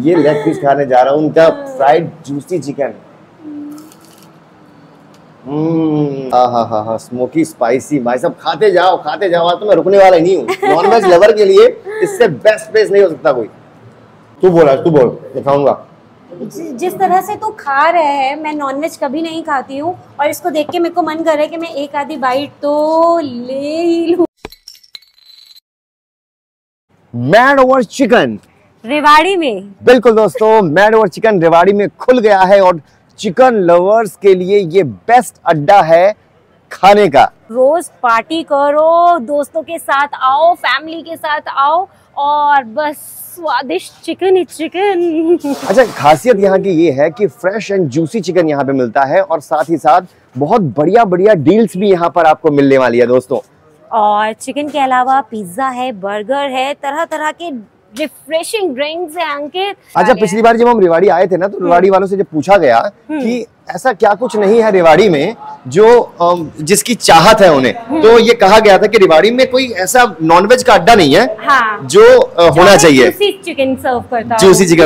ये leg piece खाने जा रहा हूँ उनका, fried juicy chicken. Smoky spicy, भाई साहब खाते जाओ आज तो मैं रुकने वाला ही नहीं हूँ। नॉनवेज लवर के लिए इससे बेस्ट प्लेस नहीं हो सकता कोई। तू बोल मैं खाऊंगा। जिस तरह से तू खा रहे हैं, मैं नॉनवेज कभी नहीं खाती हूँ और इसको देख के मेरे को मन कर रहा है कि मैं एक आधी बाइट तो ले ही लूं। मैड ओवर चिकन रेवाड़ी में, बिल्कुल दोस्तों, मैड ओवर चिकन रेवाड़ी में खुल गया है और चिकन लवर्स के लिए ये बेस्ट अड्डा है खाने का। रोज पार्टी करो, दोस्तों के साथ आओ, फैमिली के साथ आओ और बस स्वादिष्ट चिकन ही चिकन। अच्छा, खासियत यहाँ की ये है कि फ्रेश एंड जूसी चिकन यहाँ पे मिलता है और साथ ही साथ बहुत बढ़िया डील्स भी यहाँ पर आपको मिलने वाली है दोस्तों। और चिकन के अलावा पिज्जा है, बर्गर है, तरह तरह के रिफ्रेशिंग ड्रिंक्स हैं अंकित। अच्छा, पिछली बार जब हम रेवाड़ी आए थे ना, तो रेवाड़ी वालों से जब पूछा गया कि ऐसा क्या कुछ नहीं है रेवाड़ी में जो जिसकी चाहत है उन्हें, तो ये कहा गया था कि रेवाड़ी में कोई ऐसा नॉनवेज का अड्डा नहीं है जो होना चाहिए। जूसी चिकन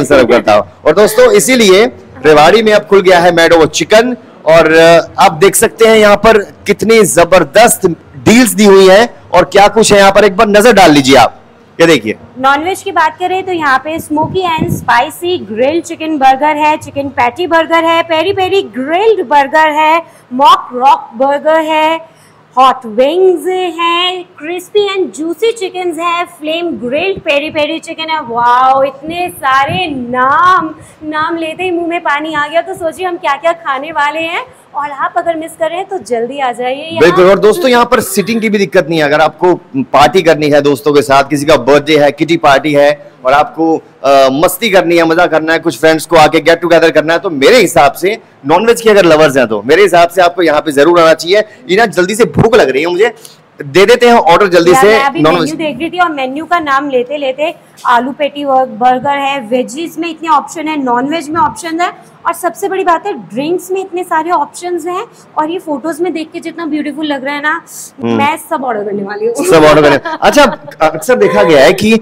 सर्व करता हो। और दोस्तों इसीलिए रेवाड़ी में अब खुल गया है मैड ओवर चिकन और आप देख सकते हैं यहाँ पर कितनी जबरदस्त डील्स दी हुई है और क्या कुछ है यहाँ पर। एक बार नजर डाल लीजिए आप, ये देखिए। नॉनवेज की बात करें तो यहाँ पे smoky and spicy grilled chicken burger है, चिकन पैटी बर्गर है, पेरी पेरी ग्रिल्ड बर्गर है, मॉक रॉक बर्गर है, हॉट विंग्स हैं, क्रिस्पी एंड जूसी चिकन है, flame grilled peri peri chicken है। वाओ, इतने सारे नाम लेते ही मुंह में पानी आ गया। तो सोचिए हम क्या क्या खाने वाले हैं और आप अगर मिस कर रहे हैं तो जल्दी आ जाइए। बिल्कुल। और दोस्तों यहाँ पर सिटिंग की भी दिक्कत नहीं है। अगर आपको पार्टी करनी है दोस्तों के साथ, किसी का बर्थडे है, किटी पार्टी है और आपको मस्ती करनी है, मजा करना है, कुछ फ्रेंड्स को आके गेट टुगेदर करना है, तो मेरे हिसाब से नॉनवेज के अगर लवर्स हैं तो मेरे हिसाब से आपको यहाँ पे जरूर आना चाहिए। इना जल्दी से भूख लग रही है, मुझे दे देते हैं ऑर्डर जल्दी से। मेन्यू देख रही थी और मेन्यू का नाम लेते लेते आलू पेटी बर्गर है, वेजीज में इतने ऑप्शन है, नॉनवेज में ऑप्शन है और सबसे बड़ी बात है ड्रिंक्स में इतने सारे ऑप्शंस हैं। और ये फोटोज में देख के जितना ब्यूटीफुल लग रहा है ना, मैं सब ऑर्डर करने वाली हूँ, सब ऑर्डर करने। अच्छा, अक्सर देखा गया है कि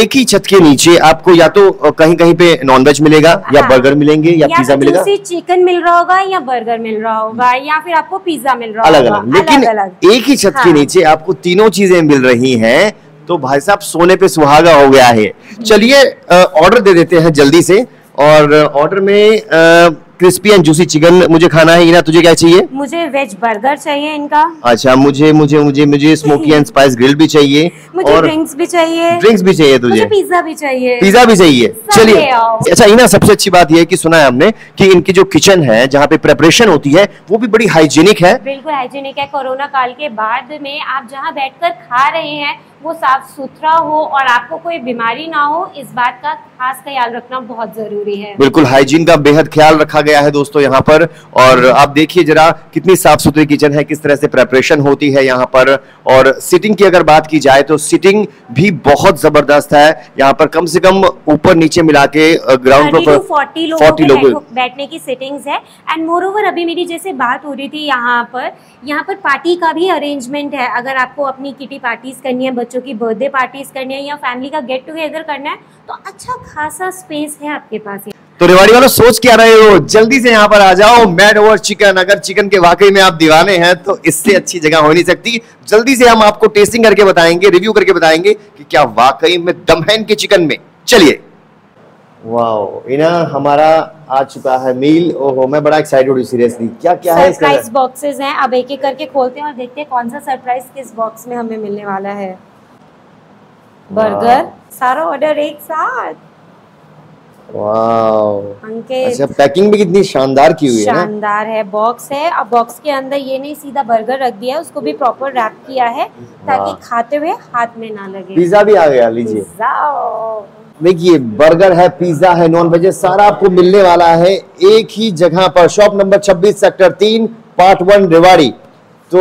एक ही छत के नीचे आपको या तो कहीं कहीं पे नॉनवेज मिलेगा या बर्गर मिलेंगे या पिज्जा मिलेगा, चिकन मिल रहा होगा या बर्गर मिल रहा होगा या फिर आपको पिज्जा मिल रहा होगा, अलग अलग। लेकिन एक ही छत के नीचे आपको तीनों चीजें मिल रही हैं, तो भाई साहब सोने पे सुहागा हो गया है। चलिए ऑर्डर दे देते हैं जल्दी से और ऑर्डर में क्रिस्पी एंड जूसी चिकन मुझे खाना है। इना, तुझे क्या चाहिए? मुझे वेज बर्गर चाहिए इनका। अच्छा, मुझे मुझे मुझे मुझे स्मोकी एंड स्पाइस ग्रिल भी चाहिए मुझे, और ड्रिंक्स भी चाहिए तुझे, पिज्जा भी चाहिए। चलिए। अच्छा इना, सबसे अच्छी बात यह है कि सुना है हमने कि इनकी जो किचन है जहाँ पे प्रिपरेशन होती है वो भी बड़ी हाइजीनिक है। बिल्कुल हाइजीनिक है। कोरोना काल के बाद में आप जहाँ बैठ कर खा रहे हैं वो साफ सुथरा हो और आपको कोई बीमारी ना हो, इस बात का खास ख्याल रखना बहुत जरूरी है। बिल्कुल, हाइजीन का बेहद ख्याल रखा गया है दोस्तों यहाँ पर। और आप देखिए जरा कितनी साफ सुथरी किचन है, किस तरह से प्रिपरेशन होती है यहाँ पर। और सिटिंग की अगर बात की जाए तो सिटिंग भी बहुत जबरदस्त है यहाँ पर। कम से कम ऊपर नीचे मिला के ग्राउंड फ्लोर 40 लोग बैठने की सिटिंग्स है। एंड मोर ओवर अभी मेरी जैसे बात हो रही थी, यहाँ पर पार्टी का भी अरेंजमेंट है। अगर आपको अपनी किटी पार्टीज करनी है, बच्चों की बर्थडे पार्टीज करनी है या फैमिली का गेट टुगेदर करना है तो अच्छा खासा स्पेस है आपके पास। तो रेवाड़ी वालों, सोच क्या रहे हो, जल्दी से यहाँ पर आ जाओ। मैड ओवर चिकन, अगर चिकन के वाकई में आप दीवाने हैं तो इससे अच्छी जगह हो नहीं सकती। जल्दी से हम आपको टेस्टिंग करके बताएंगे, रिव्यू करके बताएंगे कि क्या वाकई में दम है इनके चिकन में। चलिए। वाओ इना, हमारा आ चुका है मील। ओहो, मैं बड़ा एक्साइटेड हूँ सीरियसली। क्या क्या है? सरप्राइज बॉक्सेस हैं। अब एक एक करके खोलते हैं और देखते हैं कौन सा सरप्राइज किस बॉक्स में हमें मिलने वाला है। बर्गर, सारा ऑर्डर एक साथ। वाओ अंकित, अच्छा पैकिंग भी कितनी शानदार की हुई है। शानदार है, बॉक्स है। अब बॉक्स के अंदर ये नहीं सीधा बर्गर रख दिया है, उसको भी प्रॉपर रैप किया है ताकि खाते हुए हाथ में ना लगे। पिज्जा भी आ गया, लीजिए। देखिए, बर्गर है, पिज्जा है, नॉन वेज, सारा आपको मिलने वाला है एक ही जगह पर। Shop number 26, sector 3, part 1, Rewari. तो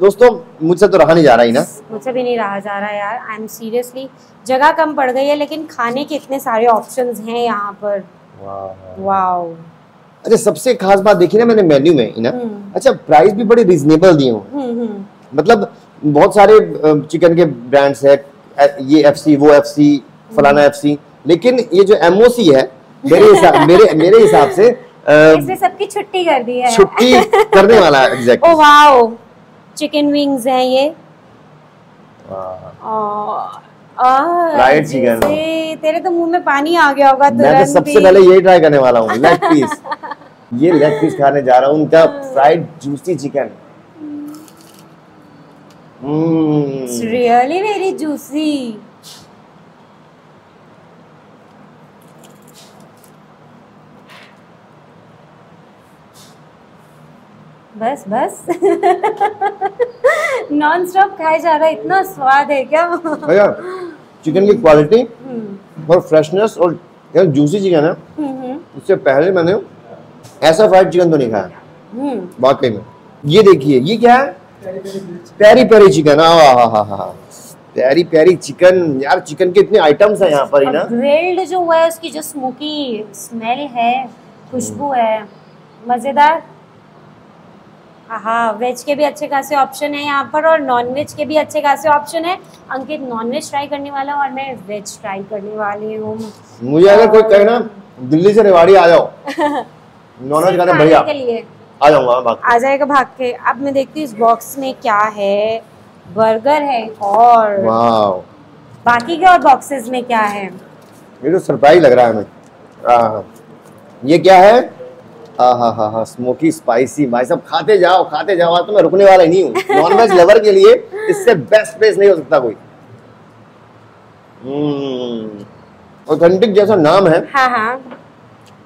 दोस्तों मुझसे तो रहा नहीं जा रहा है ना, मुझसे भी नहीं रहा जा रहा यार। आई एम सीरियसली, जगह कम पड़ गई है लेकिन खाने के इतने सारे ऑप्शंस हैं यहाँ पर। वाओ। अच्छा, सबसे खास बात देखी ना मैंने मेन्यू में ना, अच्छा प्राइस भी बड़े रीजनेबल दिए हो। मतलब बहुत सारे चिकन के ब्रांड्स है, ये FC, वो FC, फलाना FC, लेकिन ये जो एमओसी है मेरे हिसाब से इसने सबकी छुट्टी कर दी है, छुट्टी करने वाला exactly. Oh wow, chicken wings हैं ये, तेरे तो मुंह में पानी आ गया होगा। मैं तो सबसे पहले यही ट्राई करने वाला हूँ, लेग पीस। ये लेग पीस खाने जा रहा हूँ, उनका fried juicy chicken. It's really very juicy. बस बस नॉन स्टॉप खाया जा रहा है, इतना स्वाद है क्या भैया। चिकन की क्वालिटी और फ्रेशनेस और जूसी चिकन है, उससे पहले मैंने ऐसा फ्राइड चिकन तो नहीं खाया वाकई में। ये देखिए, ये क्या है, प्यारी प्यारी चिकन। हाँ, प्यारी प्यारी चिकन यार। चिकन के इतने आइटम्स हैं यहाँ पर ही ना। ग्रिल्ड जो हुआ है उसकी जो स्मोकी स्मेल है, खुशबू है, मजेदार। हाँ, वेज के भी अच्छे खासे ऑप्शन है यहाँ पर और नॉन वेज के भी अच्छे खासे ऑप्शन है। अंकित नॉन वेज ट्राई करने वाला और मैं वेज ट्राई करने वाली हूँ। मुझे अगर कोई कहे ना दिल्ली से रेवाड़ी आ जाओ नॉन वेज खाने बढ़िया के लिए आ जाऊंगा, भाग आ जाएगा भाग के। अब मैं देखती हूँ इस बॉक्स में क्या है। बर्गर है और बाकी के और बॉक्सेस में क्या है, ये तो सरप्राइज लग रहा है हमें। ये क्या है? हाँ, स्मोकी स्पाइसी। भाई साहब खाते जाओ, तो मैं रुकने वाला ही नहीं हूँ। नॉनवेज लवर के लिए इससे बेस्ट प्लेस नहीं हो सकता कोई। ऑथेंटिक जैसा नाम है। हाँ।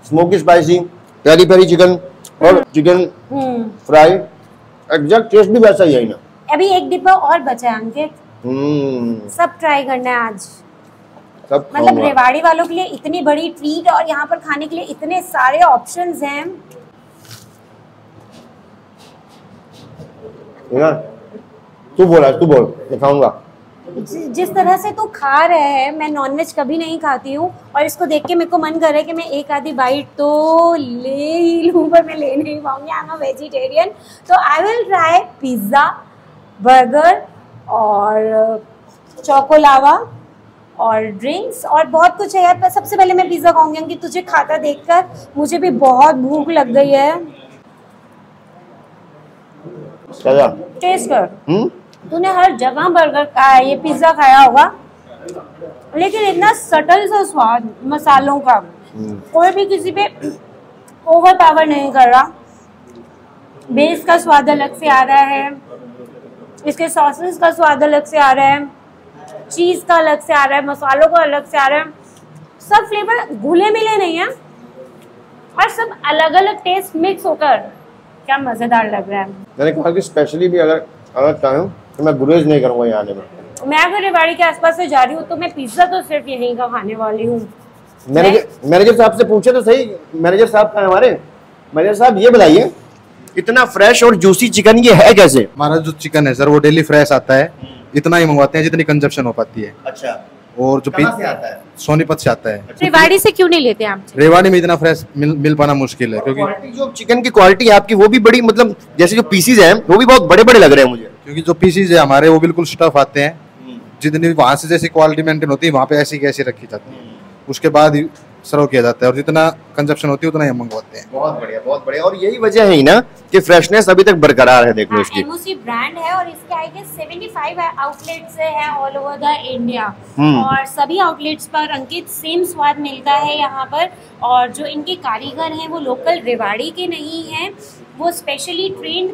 Smoky spicy, peri peri chicken और चिकन फ्राई, एग्जैक्ट टेस्ट भी वैसा ही है ना। अभी एक डिब्बा और बचा है अंकित, सब ट्राई करना है आज। मतलब रेवाड़ी वालों के लिए इतनी बड़ी ट्रीट और यहाँ पर खाने के लिए इतने सारे ऑप्शंस हैं। तू बोल, मैं खाऊंगा। जिस तरह से तू खा रहे है, मैं नॉनवेज कभी नहीं खाती हूँ और इसको देख के मेरे को मन कर रहा है कि मैं एक आधी बाइट तो ले ही लूँ, पर मैं ले नहीं पाऊंगी। आई एम अ वेजिटेरियन, तो I will try pizza, burger और चोकोलावा और ड्रिंक्स और बहुत कुछ है यार। पर सबसे पहले मैं पिज़्ज़ा खाऊंगी कि तुझे खाता देखकर मुझे भी बहुत भूख लग गई है। टेस्ट कर। तूने हर जगह बर्गर खाया, ये पिज़्ज़ा खाया होगा, लेकिन इतना सटल सा स्वाद मसालों का, कोई भी किसी पे ओवर पावर नहीं कर रहा। बेस का स्वाद अलग से आ रहा है, इसके सॉसेस का स्वाद अलग से आ रहा है, चीज का अलग से आ रहा है, मसालों का अलग से आ रहा है। सब फ्लेवर घुले मिले नहीं है और सब अलग अलग टेस्ट मिक्स होकर क्या मजेदार लग रहा है। मैंने कहा कि स्पेशली भी अगर चाहूं तो मैं गुरेज नहीं करूंगा यहाँ आने में। मैं अगर रेवाड़ी के आसपास से जा रही हूँ तो मैं पिज्जा तो सिर्फ यहीं का खाने वाली हूँ। मैनेजर साहब से पूछे तो सही, मैनेजर साहब का हमारे मैनेजर साहब ये बताइए, इतना फ्रेश और जूसी चिकन ये है कैसे? हमारा जो चिकन है सर वो डेली फ्रेश आता है, इतना ही मंगवाते हैं जितनी कंजप्शन हो पाती है। अच्छा, और जो कहां से आता है? सोनीपत से आता है। रेवाड़ी से क्यों नहीं लेते आप? रेवाड़ी में इतना फ्रेश मिल पाना मुश्किल है, क्योंकि जो चिकन की क्वालिटी है आपकी वो भी बड़ी, मतलब जैसे जो पीसीज हैं वो भी बहुत बड़े बड़े लग रहे हैं मुझे, क्योंकि जो पीसीज है हमारे वो बिल्कुल स्टफ आते हैं। जितनी वहाँ से जैसी क्वालिटी मेंटेन होती है वहाँ पे ऐसी कैसी रखी जाती है, उसके बाद सर्व किया जाता है और जितना कंजप्शन होती है उतना ही मंगवाते हैं। बहुत बढ़िया, बहुत बढ़िया। और यही वजह है ना कि फ्रेशनेस अभी तक बरकरार है। देख लो इसकी एमओसी ब्रांड है और इसके आई गेस 75 आउटलेट्स है ऑल ओवर द इंडिया और सभी आउटलेट्स पर अंकित सेम स्वाद मिलता है यहाँ पर। और जो इनके कारीगर हैं वो लोकल रेवाड़ी के नहीं हैं, वो स्पेशली ट्रेंड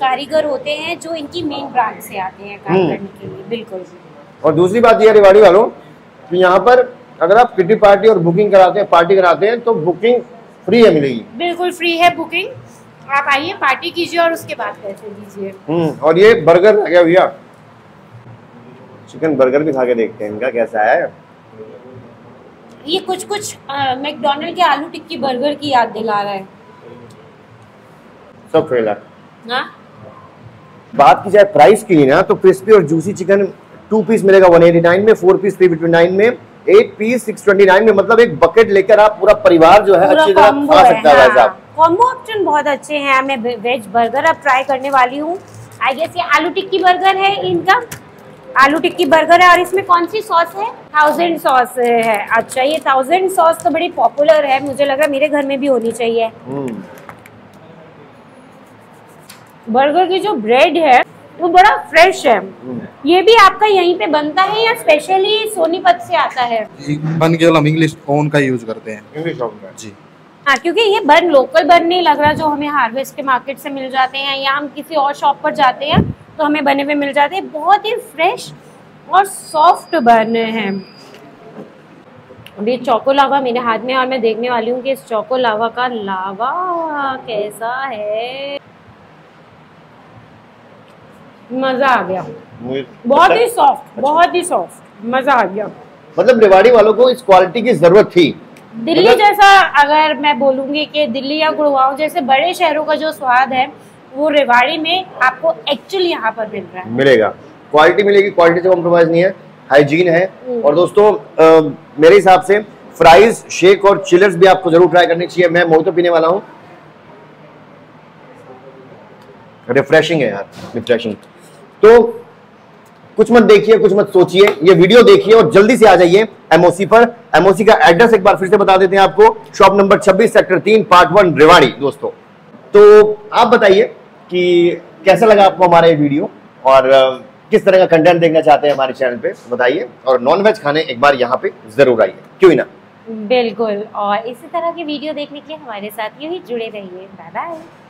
कारीगर होते हैं जो इनकी मेन ब्रांच से आते हैं काम करने के लिए। बिल्कुल। और दूसरी बात यह रेवाड़ी वालों, यहाँ पर अगर आप किटी पार्टी और बुकिंग कराते हैं, पार्टी कराते हैं तो बुकिंग फ्री है, मिलेगी। बिल्कुल फ्री है बुकिंग, आप आइए पार्टी कीजिए और उसके बाद पैसे दीजिए। और ये बर्गर रह गया भैया, चिकन बर्गर भी खा के देखते हैं इनका कैसा है। ये कुछ मैकडोनल्ड के आलू टिक्की बर्गर की याद दिला रहा है। सब फेल है। बात की जाए प्राइस की ना, तो क्रिस्पी और जूसी चिकन 2 पीस मिलेगा 189 में, 4 पीस 329 में, 8 पीस 629 में। मतलब एक बकेट लेकर आप पूरा परिवार जो है अच्छी तरह खा सकता है। हाँ। कॉम्बो ऑप्शन बहुत अच्छे हैं। मैं वेज बर्गर अब ट्राई करने वाली हूँ। आई गेस ये आलू टिक्की बर्गर है इनका आलू टिक्की बर्गर है और इसमें कौन सी सॉस है? 1000 सॉस है। अच्छा, ये 1000 सॉस तो बड़ी पॉपुलर है, मुझे लग रहा है मेरे घर में भी होनी चाहिए। बर्गर की जो ब्रेड है वो बड़ा फ्रेश है। ये भी आपका यहीं पे बनता है या स्पेशली सोनीपत से आता है? बन के हम इंग्लिश ओवन का यूज करते हैं। इंग्लिश ओवन का, जी हाँ, क्योंकि ये बन लोकल बन नहीं लग रहा जो हमें हार्वेस्ट के मार्केट से मिल जाते हैं या हम किसी और शॉप पर जाते हैं तो हमें बने हुए मिल जाते हैं। बहुत ही फ्रेश और सॉफ्ट बने हैं। अभी चोको लावा मेरे हाथ में और मैं देखने वाली हूँ कि इस चोको लावा का लावा कैसा है। मजा आ गया, बहुत ही सॉफ्ट, बहुत ही सॉफ्ट, मजा आ गया। मतलब रेवाड़ी वालों को इस क्वालिटी की जरूरत थी। दिल्ली जैसा, अगर मैं बोलूँगी कि दिल्ली या गुड़गांव जैसे बड़े शहरों का जो स्वाद है वो रेवाड़ी में आपको एक्चुअली यहाँ पर मिल रहा है, मिलेगा। क्वालिटी मिलेगी, क्वालिटी से कॉम्प्रोमाइज नहीं है, हाइजीन है। और दोस्तों मेरे हिसाब से फ्राइज, शेक और चिलर्स भी आपको जरूर ट्राई करने चाहिए। मैं मोहितो पीने वाला हूँ। रिफ्रेशिंग है यार, रिफ्रेशिंग। तो कुछ मत देखिए, कुछ मत सोचिए, ये वीडियो देखिए और जल्दी से आ जाइए एमओसी पर। एमओसी का एड्रेस एक बार फिर से बता देते हैं आपको, shop number 26 sector 3 part 1 Rewari. दोस्तों तो आप बताइए कि कैसा लगा आपको हमारा ये वीडियो और किस तरह का कंटेंट देखना चाहते हैं हमारे चैनल पे बताइए। और नॉनवेज खाने एक बार यहाँ पे जरूर आइए, क्यों ना। बिल्कुल, और इसी तरह की वीडियो देखने के लिए हमारे साथ यूं ही जुड़े रहिए। Bye bye.